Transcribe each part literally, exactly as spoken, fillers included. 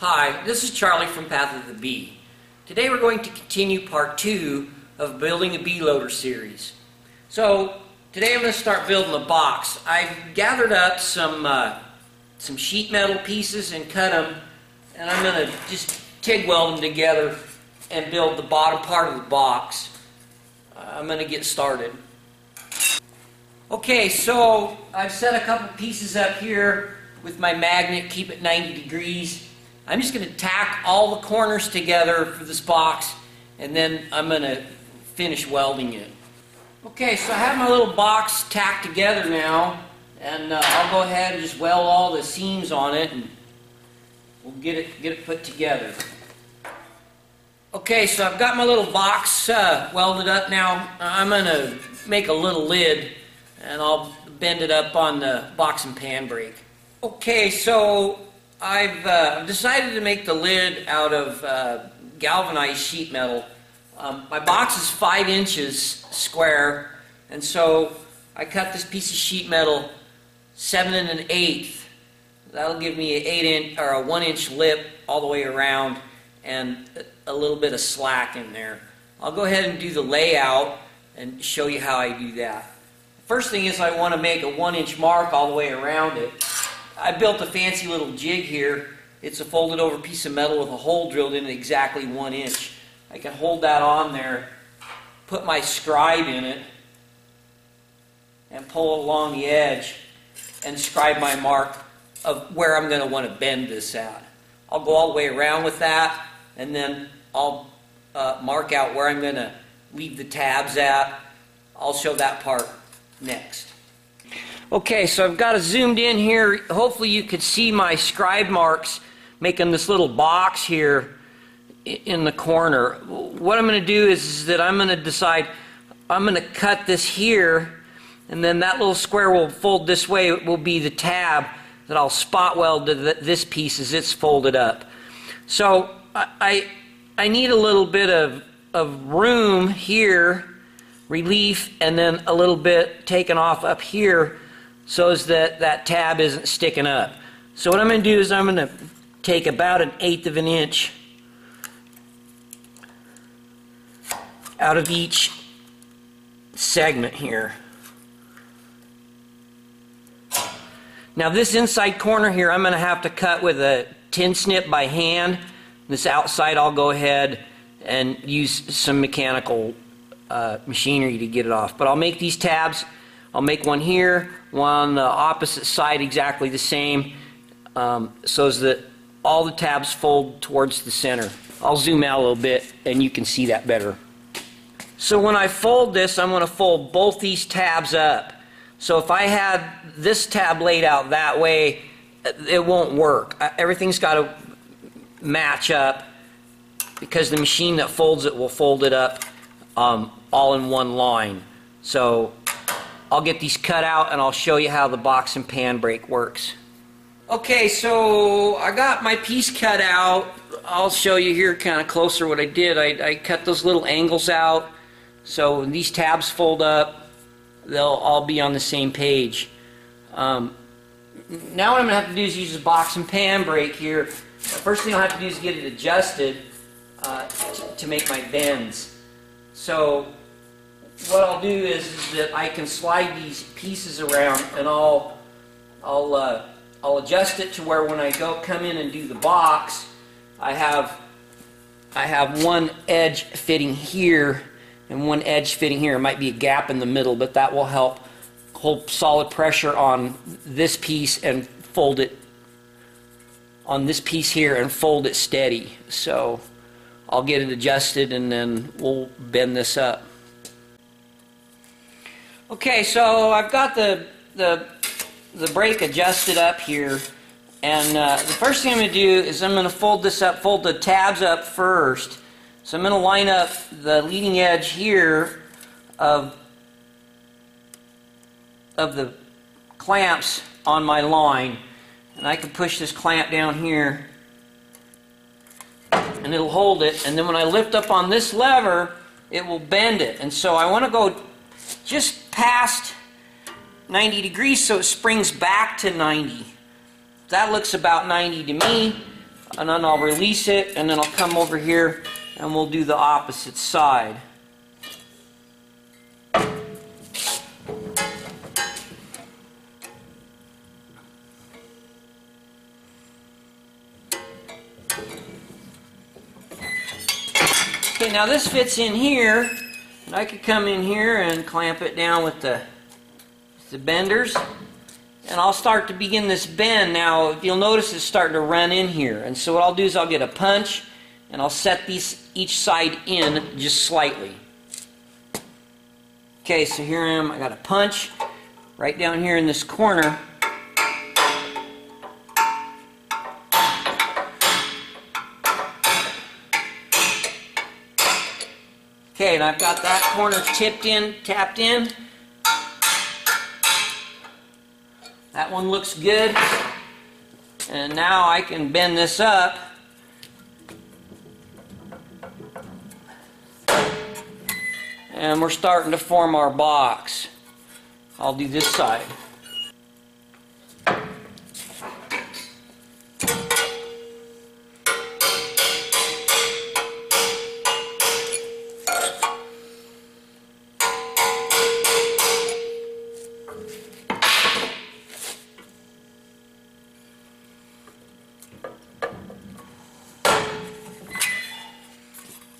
Hi, this is Charlie from Path of the Bee. Today we're going to continue part two of building a bee loader series. So today I'm going to start building a box. I've gathered up some uh, some sheet metal pieces and cut them, and I'm going to just TIG weld them together and build the bottom part of the box. Uh, I'm going to get started. Okay, so I've set a couple pieces up here with my magnet, keep it ninety degrees. I'm just going to tack all the corners together for this box, and then I'm going to finish welding it. Okay, so I have my little box tacked together now, and uh, I'll go ahead and just weld all the seams on it, and we'll get it get it put together. Okay, so I've got my little box uh, welded up now. I'm going to make a little lid, and I'll bend it up on the box and pan brake. Okay, so I've uh, decided to make the lid out of uh, galvanized sheet metal. Um, my box is five inches square, and so I cut this piece of sheet metal seven and an eighth. That'll give me an eight inch or a one inch lip all the way around, and a little bit of slack in there. I'll go ahead and do the layout and show you how I do that. First thing is I want to make a one inch mark all the way around it. I built a fancy little jig here. It's a folded over piece of metal with a hole drilled in it exactly one inch. I can hold that on there, put my scribe in it, and pull along the edge and scribe my mark of where I'm going to want to bend this at. I'll go all the way around with that, and then I'll uh, mark out where I'm going to leave the tabs at. I'll show that part next. Okay, so I've got it zoomed in here. Hopefully you could see my scribe marks making this little box here in the corner. What I'm going to do is, is that I'm going to decide I'm going to cut this here, and then that little square will fold this way. It will be the tab that I'll spot weld to the, this piece as it's folded up. So I, I, I need a little bit of, of room here, relief, and then a little bit taken off up here, so as that that tab isn't sticking up. So what I'm going to do is I'm going to take about an eighth of an inch out of each segment here. Now this inside corner here I'm going to have to cut with a tin snip by hand. This outside I'll go ahead and use some mechanical uh, machinery to get it off. But I'll make these tabs. I'll make one here, one on the opposite side exactly the same, um, so that all the tabs fold towards the center. I'll zoom out a little bit and you can see that better. So when I fold this, I'm going to fold both these tabs up. So if I had this tab laid out that way, it won't work. Everything's got to match up, because the machine that folds it will fold it up um, all in one line. So I'll get these cut out and I'll show you how the box and pan brake works. Okay, so I got my piece cut out. I'll show you here kind of closer what I did. I, I cut those little angles out, so when these tabs fold up, they'll all be on the same page. Um, now what I'm going to have to do is use the box and pan brake here. First thing I'll have to do is get it adjusted uh, to make my bends. So what I'll do is, is that I can slide these pieces around, and I'll I'll uh, I'll adjust it to where when I go come in and do the box, I have I have one edge fitting here and one edge fitting here. It might be a gap in the middle, but that will help hold solid pressure on this piece and fold it on this piece here and fold it steady. So I'll get it adjusted, and then we'll bend this up. Okay, so I've got the, the, the brake adjusted up here, and uh, the first thing I'm going to do is I'm going to fold this up, fold the tabs up first. So I'm going to line up the leading edge here of, of the clamps on my line, and I can push this clamp down here and it'll hold it, and then when I lift up on this lever it will bend it. And so I want to go just past ninety degrees so it springs back to ninety. That looks about ninety to me. and then I'll release it, and then I'll come over here and we'll do the opposite side. Okay, now this fits in here, and I could come in here and clamp it down with the, with the benders. And I'll start to begin this bend. Now, if you'll notice, it's starting to run in here. And so what I'll do is I'll get a punch, and I'll set these each side in just slightly. Okay, so here I am. I got a punch right down here in this corner. Okay, and I've got that corner tipped in, tapped in. That one looks good, and now I can bend this up, and we're starting to form our box. I'll do this side.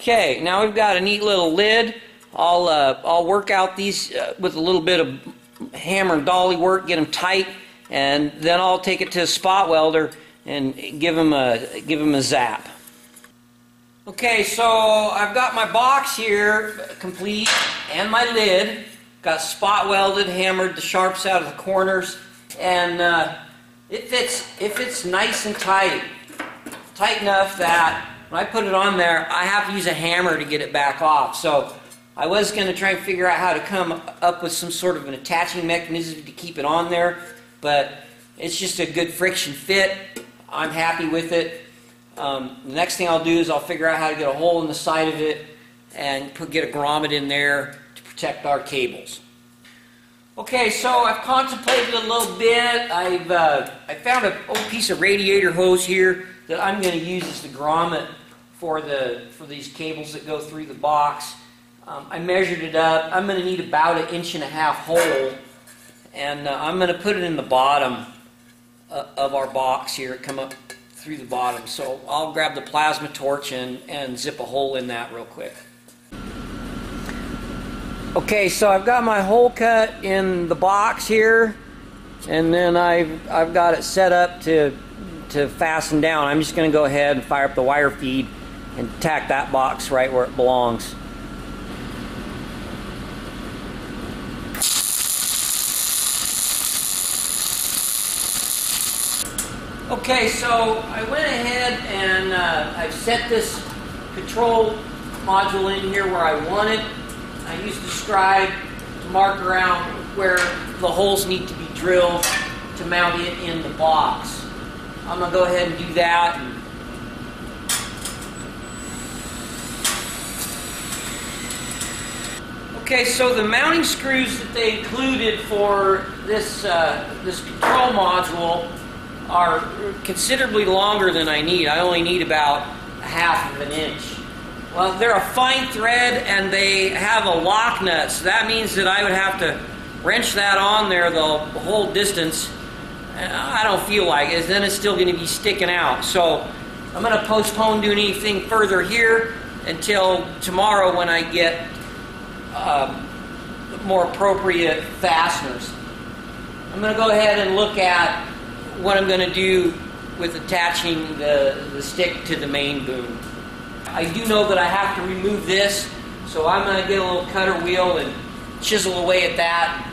Okay, now we've got a neat little lid. I'll, uh, I'll work out these uh, with a little bit of hammer and dolly work, get them tight, and then I'll take it to a spot welder and give them a, give them a zap. Okay, so I've got my box here complete and my lid. Got spot welded, hammered the sharps out of the corners, and uh, it fits, it fits nice and tight. Tight enough that when I put it on there, I have to use a hammer to get it back off. So I was going to try and figure out how to come up with some sort of an attaching mechanism to keep it on there, but it's just a good friction fit. I'm happy with it. Um, the next thing I'll do is I'll figure out how to get a hole in the side of it and put, get a grommet in there to protect our cables. Okay, so I've contemplated a little bit. I've uh, I found an old piece of radiator hose here that I'm going to use as the grommet for the for these cables that go through the box. Um, I measured it up. I'm going to need about an inch and a half hole, and uh, I'm going to put it in the bottom uh, of our box here. Come up through the bottom. So I'll grab the plasma torch and, and zip a hole in that real quick. Okay, so I've got my hole cut in the box here, and then I've, I've got it set up to, to fasten down. I'm just going to go ahead and fire up the wire feed and tack that box right where it belongs. Okay, so I went ahead and uh, I've set this control module in here where I want it. I use the scribe to mark around where the holes need to be drilled to mount it in the box. I'm going to go ahead and do that. Okay, so the mounting screws that they included for this, uh, this control module are considerably longer than I need. I only need about a half of an inch. Well, they're a fine thread, and they have a lock nut, so that means that I would have to wrench that on there the whole distance. I don't feel like it. Then it's still going to be sticking out. So I'm going to postpone doing anything further here until tomorrow when I get um, more appropriate fasteners. I'm going to go ahead and look at what I'm going to do with attaching the, the stick to the main boom. I do know that I have to remove this, so I'm going to get a little cutter wheel and chisel away at that,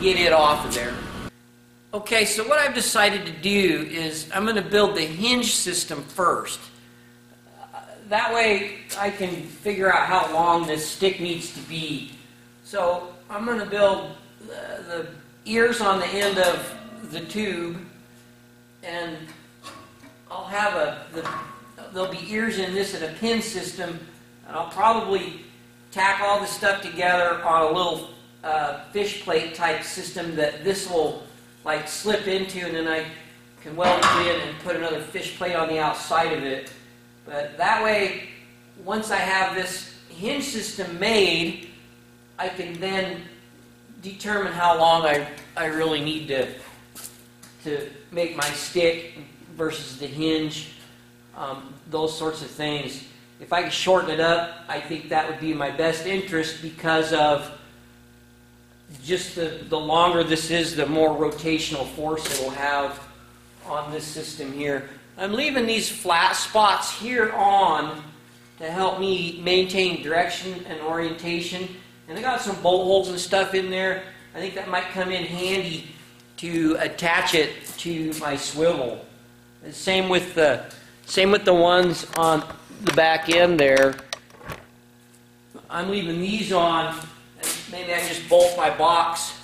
get it off of there. Okay, so what I've decided to do is I'm going to build the hinge system first. Uh, that way I can figure out how long this stick needs to be. So I'm going to build the, the ears on the end of the tube, and I'll have a... the, there'll be ears in this in a pin system, and I'll probably tack all this stuff together on a little uh, fish plate type system that this will like slip into, and then I, can weld it in and put another fish plate on the outside of it. But that way, once I have this hinge system made, I can then determine how long I, I really need to, to make my stick versus the hinge, um, those sorts of things. If I could shorten it up, I think that would be in my best interest because of just the, the longer this is, the more rotational force it will have on this system here. I'm leaving these flat spots here on to help me maintain direction and orientation. And I got some bolt holes and stuff in there. I think that might come in handy to attach it to my swivel. And same with the same with the ones on the back end there. I'm leaving these on. Maybe I can just bolt my box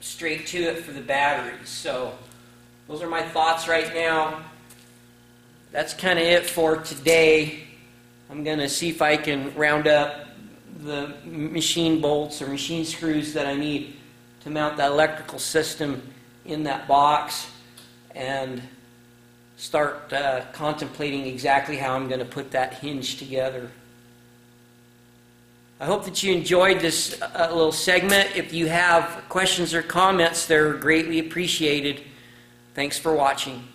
straight to it for the batteries. So those are my thoughts right now. That's kind of it for today. I'm going to see if I can round up the machine bolts or machine screws that I need to mount that electrical system in that box and start uh, contemplating exactly how I'm going to put that hinge together. I hope that you enjoyed this uh, little segment. If you have questions or comments, they're greatly appreciated. Thanks for watching.